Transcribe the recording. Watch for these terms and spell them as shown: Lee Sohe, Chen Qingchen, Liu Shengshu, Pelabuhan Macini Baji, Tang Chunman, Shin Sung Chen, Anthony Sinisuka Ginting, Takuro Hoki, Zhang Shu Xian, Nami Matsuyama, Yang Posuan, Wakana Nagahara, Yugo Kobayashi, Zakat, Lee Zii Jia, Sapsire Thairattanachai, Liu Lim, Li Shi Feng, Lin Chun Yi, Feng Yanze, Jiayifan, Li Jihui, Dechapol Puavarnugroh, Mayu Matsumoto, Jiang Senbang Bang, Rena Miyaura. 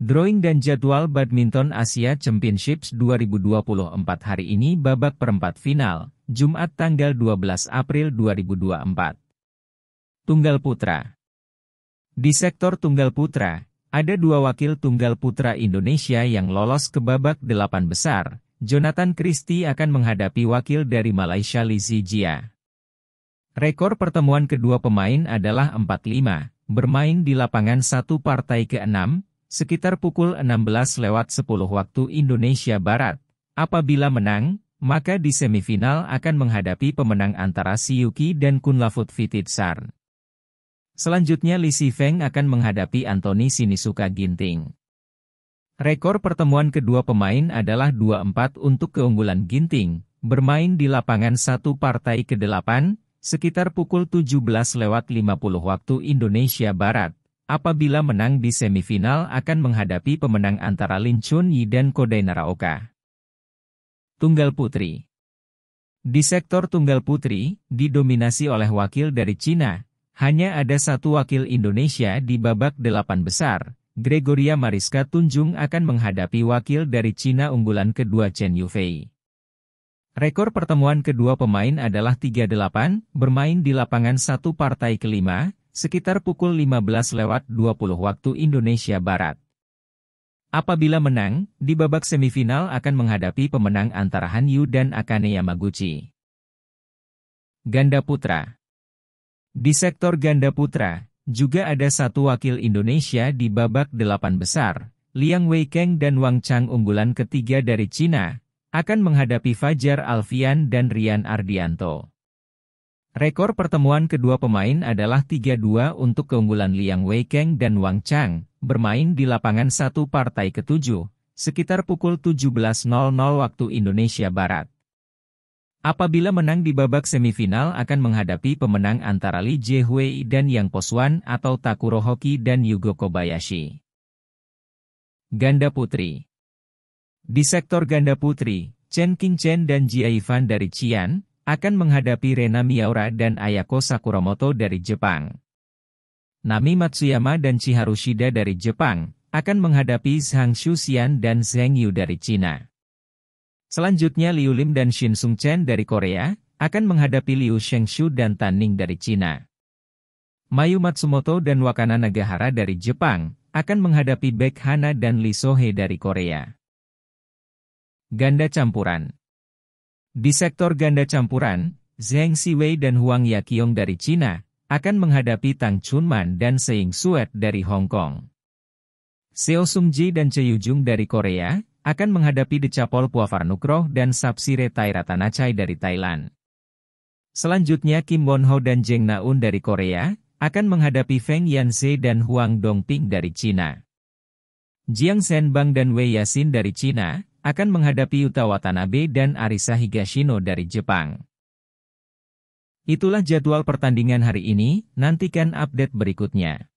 Drawing dan jadwal badminton Asia Championships 2024 hari ini babak perempat final, Jumat tanggal 12 April 2024. Tunggal putra. Di sektor tunggal putra, ada dua wakil tunggal putra Indonesia yang lolos ke babak delapan besar. Jonathan Christie akan menghadapi wakil dari Malaysia Lee Zii Jia. Rekor pertemuan kedua pemain adalah 4-5, bermain di lapangan satu partai ke-6. Sekitar pukul 16.10 waktu Indonesia Barat. Apabila menang, maka di semifinal akan menghadapi pemenang antara Si Yuki dan Kunlavut Vitidsarn. Selanjutnya Li Shi Feng akan menghadapi Anthony Sinisuka Ginting. Rekor pertemuan kedua pemain adalah 2-4 untuk keunggulan Ginting, bermain di lapangan satu partai ke-8, sekitar pukul 17.50 waktu Indonesia Barat. Apabila menang di semifinal akan menghadapi pemenang antara Lin Chun Yi dan Kodai Naraoka. Tunggal putri. Di sektor tunggal putri, didominasi oleh wakil dari Cina, hanya ada satu wakil Indonesia di babak delapan besar. Gregoria Mariska Tunjung akan menghadapi wakil dari Cina unggulan kedua Chen Yufei. Rekor pertemuan kedua pemain adalah 3-8, bermain di lapangan satu partai ke-5, sekitar pukul 15.20 waktu Indonesia Barat. Apabila menang, di babak semifinal akan menghadapi pemenang antara Han Yu dan Akane Yamaguchi. Ganda putra. Di sektor ganda putra, juga ada satu wakil Indonesia di babak delapan besar. Liang Weikeng dan Wang Chang unggulan ketiga dari Cina, akan menghadapi Fajar Alfian dan Rian Ardianto. Rekor pertemuan kedua pemain adalah 3-2 untuk keunggulan Liang Weikeng dan Wang Chang, bermain di lapangan satu partai ke-7, sekitar pukul 17.00 waktu Indonesia Barat. Apabila menang di babak semifinal akan menghadapi pemenang antara Li Jihui dan Yang Posuan atau Takuro Hoki dan Yugo Kobayashi. Ganda putri. Di sektor ganda putri, Chen Qingchen dan Jiayifan dari Qian akan menghadapi Rena Miyaura dan Ayako Sakuramoto dari Jepang. Nami Matsuyama dan Chiharu Shida dari Jepang akan menghadapi Zhang Shu Xian dan Zeng Yu dari Cina. Selanjutnya Liu Lim dan Shin Sung Chen dari Korea akan menghadapi Liu Shengshu dan Tan Ning dari Cina. Mayu Matsumoto dan Wakana Nagahara dari Jepang akan menghadapi Baek Hana dan Lee Sohe dari Korea. Ganda campuran. Di sektor ganda campuran, Zheng Siwei dan Huang Yaqiong dari Cina akan menghadapi Tang Chunman dan Seing Suet dari Hong Kong. Seo Sungji dan Choi Yujung dari Korea akan menghadapi Dechapol Puavarnugroh dan Sapsire Thairattanachai dari Thailand. Selanjutnya Kim Won Ho dan Jeng Naun dari Korea akan menghadapi Feng Yanze dan Huang Dongping dari Cina. Jiang Senbang dan Wei Yasin dari Cina akan menghadapi Yuta Watanabe dan Arisa Higashino dari Jepang. Itulah jadwal pertandingan hari ini, nantikan update berikutnya.